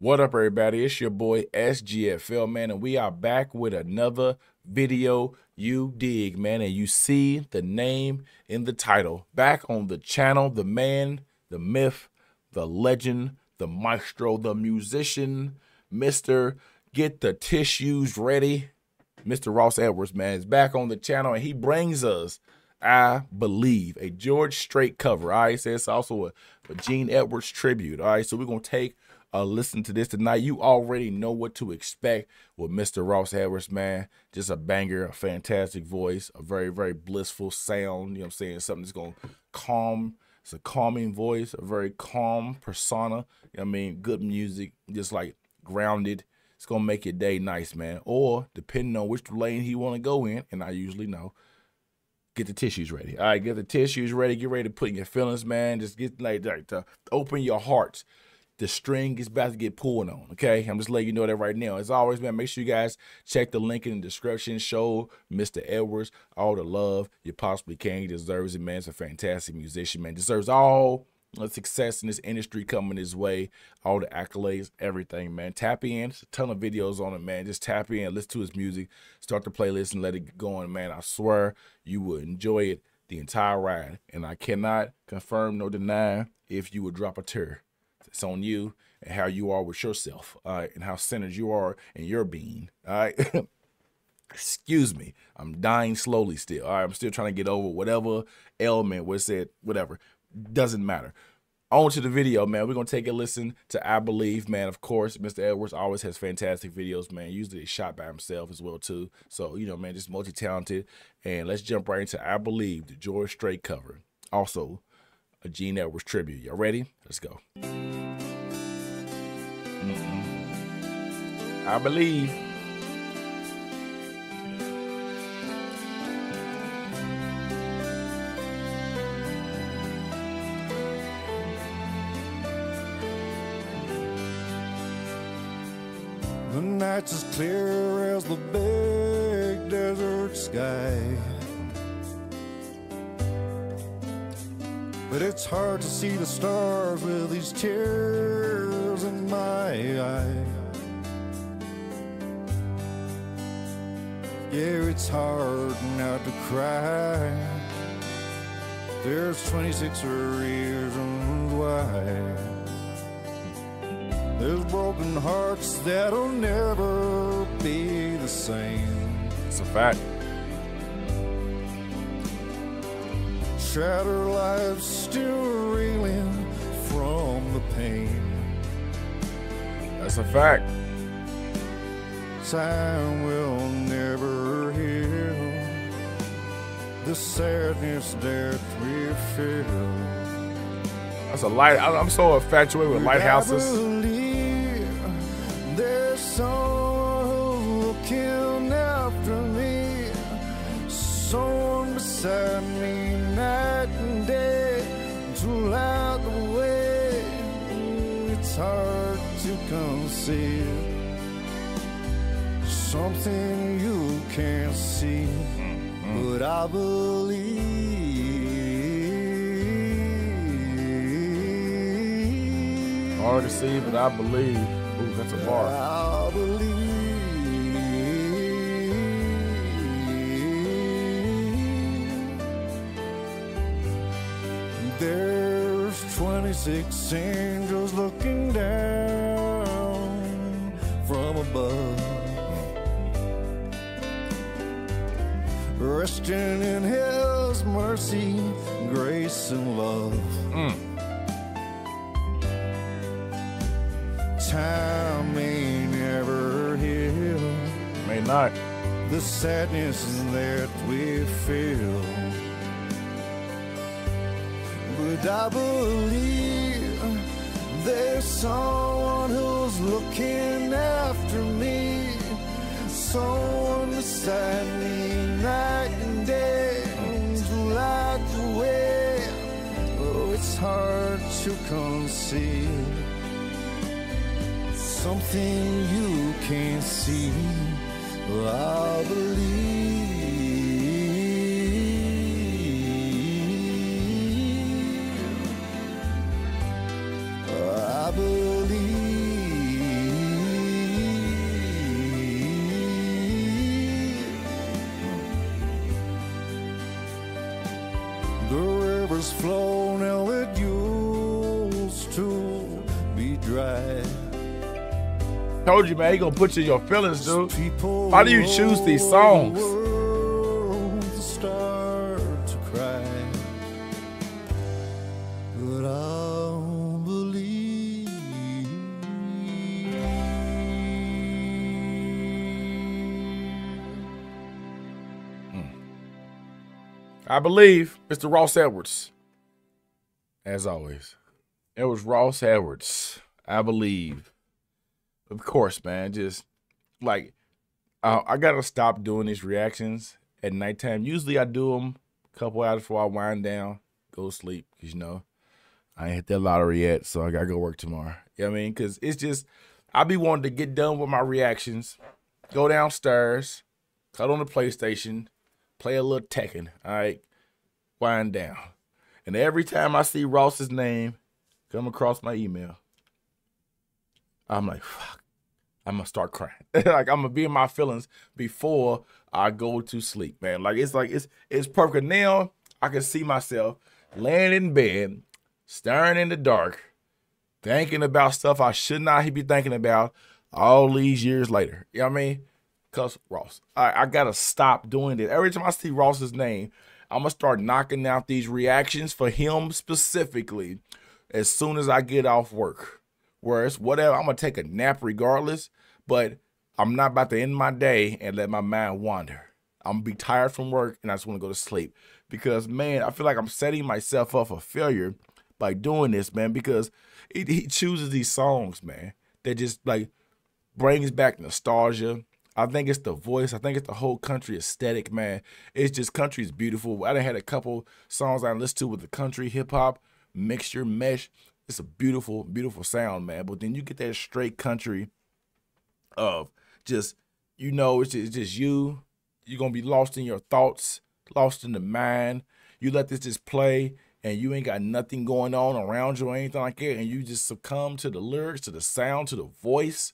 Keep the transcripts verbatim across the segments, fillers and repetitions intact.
What up, everybody? It's your boy S G F L, man, and we are back with another video. You dig, man, and you see the name in the title. Back on the channel, the man, the myth, the legend, the maestro, the musician, Mister Get the Tissues Ready, Mister Ross Edwards, man, is back on the channel, and he brings us, I believe, a George Strait cover. All right, so it's also a, a Gene Edwards tribute. All right, so we're gonna take Uh, listen to this tonight. You already know what to expect with Mister Ross Edwards, man. Just a banger, a fantastic voice, a very, very blissful sound. You know what I'm saying? Something that's going to calm. It's a calming voice, a very calm persona. You know what I mean? Good music, just like grounded. It's going to make your day nice, man. Or depending on which lane he want to go in, and I usually know, get the tissues ready. All right, get the tissues ready. Get ready to put in your feelings, man. Just get like, like to open your hearts. The string is about to get pulled on, okay? I'm just letting you know that right now. As always, man, make sure you guys check the link in the description. Show Mister Edwards all the love you possibly can. He deserves it, man. He's a fantastic musician, man. Deserves all the success in this industry coming his way. All the accolades, everything, man. Tap in. There's a ton of videos on it, man. Just tap in, listen to his music, start the playlist, and let it get going, man. I swear you will enjoy it the entire ride. And I cannot confirm nor deny if you would drop a tear. It's on you and how you are with yourself, all right, and how centered you are in your being, all right? Excuse me. I'm dying slowly still, all right? I'm still trying to get over whatever ailment was said, whatever. Doesn't matter. On to the video, man. We're going to take a listen to I Believe, man. Of course, Mister Edwards always has fantastic videos, man. Usually he's shot by himself as well, too. So, you know, man, just multi-talented. And let's jump right into I Believe, the George Strait cover. Also, a Gene Edwards tribute. Y'all ready? Let's go. Mm-mm. I believe. The night's as clear as the big desert sky, but it's hard to see the stars with these tears in my eye. Yeah, it's hard not to cry. There's twenty-six reasons why. There's broken hearts that'll never be the same. It's a fact. Shattered lives still reeling from the pain. That's a fact. Time will never heal the sadness that we feel. That's a light. I'm so infatuated with lighthouses. I believe there's someone looking after me, someone beside me. Night and day to light the way, it's hard to conceal something you can't see, but I believe. Hard to see, but I believe. Ooh, that's a bar. I believe. There's twenty-six angels looking down from above, resting in His mercy, grace, and love. Mm. Time may never heal, may not, the sadness that we feel. I believe there's someone who's looking after me, someone beside me, night and day, to light the way. Oh, it's hard to conceal something you can't see. I believe. I believe. man. Told you, man, he gonna put you in your feelings, dude. Why do you choose these songs? I believe Mister Ross Edwards, as always. It was Ross Edwards, I believe. Of course, man, just like, uh, I gotta stop doing these reactions at nighttime. Usually I do them a couple hours before I wind down, go sleep, because, you know, I ain't hit that lottery yet, so I gotta go work tomorrow. You know what I mean? Because it's just, I be wanting to get done with my reactions, go downstairs, cut on the PlayStation, play a little Tekken, all right? Wind down. And every time I see Ross's name come across my email, I'm like, fuck, I'm gonna start crying. Like, I'm gonna be in my feelings before I go to sleep, man. Like, it's like, it's it's perfect. Now I can see myself laying in bed, staring in the dark, thinking about stuff I should not be thinking about all these years later. You know what I mean? Cuz Ross. I, I gotta stop doing this. Every time I see Ross's name, I'm gonna start knocking out these reactions for him specifically as soon as I get off work. Where it's whatever, I'm gonna take a nap regardless, but I'm not about to end my day and let my mind wander. I'm gonna be tired from work and I just wanna go to sleep. Because, man, I feel like I'm setting myself up for failure by doing this, man, because he, he chooses these songs, man, that just like brings back nostalgia. I think it's the voice. I think it's the whole country aesthetic, man. It's just, country is beautiful. I done had a couple songs I listened to with the country, hip-hop, mixture, mesh. It's a beautiful, beautiful sound, man. But then you get that straight country of just, you know, it's just, it's just you. You're going to be lost in your thoughts, lost in the mind. You let this just play, and you ain't got nothing going on around you or anything like that, and you just succumb to the lyrics, to the sound, to the voice.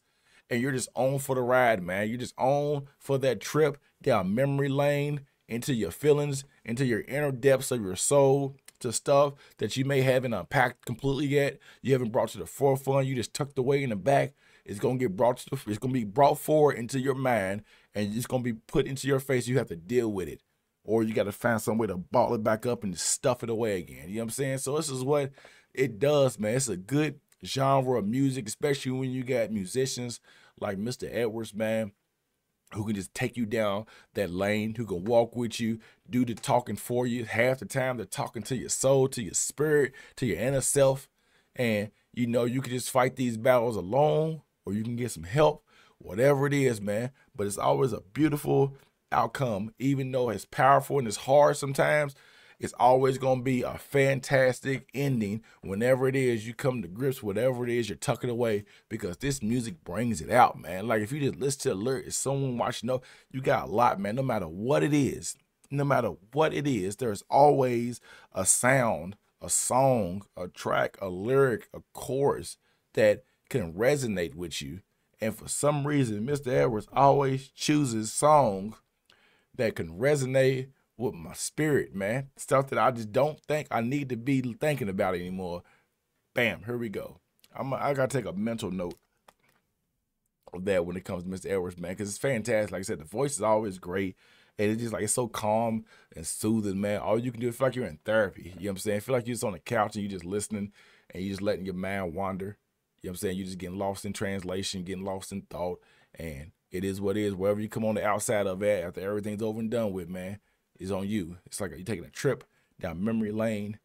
And you're just on for the ride, man. You're just on for that trip down memory lane into your feelings, into your inner depths of your soul, to stuff that you may haven't unpacked completely yet. You haven't brought to the forefront. You just tucked away in the back. It's gonna get brought to the, it's gonna be brought forward into your mind, and it's gonna be put into your face. You have to deal with it, or you got to find some way to ball it back up and stuff it away again. You know what I'm saying? So this is what it does, man. It's a good genre of music, especially when you got musicians like Mister Edwards, man, who can just take you down that lane, who can walk with you, do the talking for you. Half the time they're talking to your soul, to your spirit, to your inner self. And, you know, you can just fight these battles alone, or you can get some help, whatever it is, man. But it's always a beautiful outcome, even though it's powerful and it's hard sometimes. It's always going to be a fantastic ending whenever it is you come to grips, whatever it is you're tucking away, because this music brings it out, man. Like, if you just listen to the lyrics, someone watching, no, you got a lot, man. No matter what it is, no matter what it is, there's always a sound, a song, a track, a lyric, a chorus that can resonate with you. And for some reason, Mister Edwards always chooses songs that can resonate with my spirit, man. Stuff that I just don't think I need to be thinking about anymore. Bam, here we go. I'm a, I got to take a mental note of that when it comes to Mister Edwards, man, because it's fantastic. Like I said, the voice is always great, and it's just like, it's so calm and soothing, man. All you can do is feel like you're in therapy. You know what I'm saying? Feel like you're just on the couch and you're just listening and you're just letting your mind wander. You know what I'm saying? You're just getting lost in translation, getting lost in thought, and it is what it is. Wherever you come on the outside of it, after everything's over and done with, man, is on you. It's like you're taking a trip down memory lane,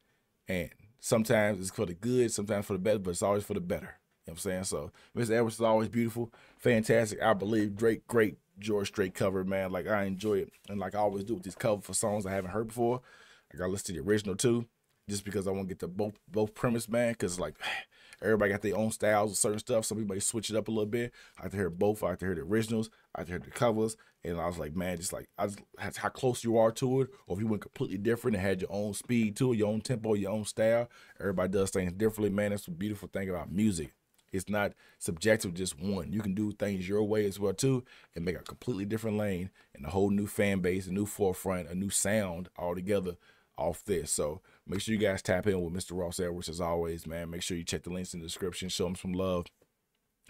and sometimes it's for the good, sometimes for the better, but it's always for the better. You know what I'm saying? So Mister Edwards is always beautiful, fantastic. I believe great, great George Strait cover, man. Like, I enjoy it, and like I always do with these covers for songs I haven't heard before, like I listen to the original too, just because I want to get the both both premise, man. Because like, everybody got their own styles of certain stuff. Some people may switch it up a little bit. I like to hear both. I like to hear the originals. I like to hear the covers. And I was like, man, just like, I just, how close you are to it, or if you went completely different and had your own speed to it, your own tempo, your own style. Everybody does things differently, man. That's the beautiful thing about music. It's not subjective, just one. You can do things your way as well, too, and make a completely different lane and a whole new fan base, a new forefront, a new sound altogether off this. So make sure you guys tap in with Mister Ross Edwards as always, man. Make sure you check the links in the description. Show him some love.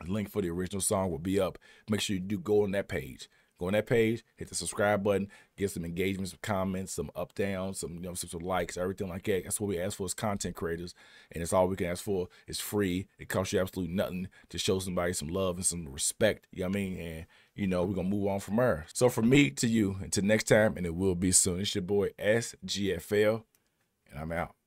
Link for the original song will be up. Make sure you do go on that page. Go on that page, hit the subscribe button, get some engagements, some comments, some up downs, some, you know, some, some likes, everything like that. That's what we ask for as content creators, and it's all we can ask for. It's free. It costs you absolutely nothing to show somebody some love and some respect. You know what I mean? And you know, we're gonna move on from her. So from me to you, until next time, and it will be soon. It's your boy S G F L, and I'm out.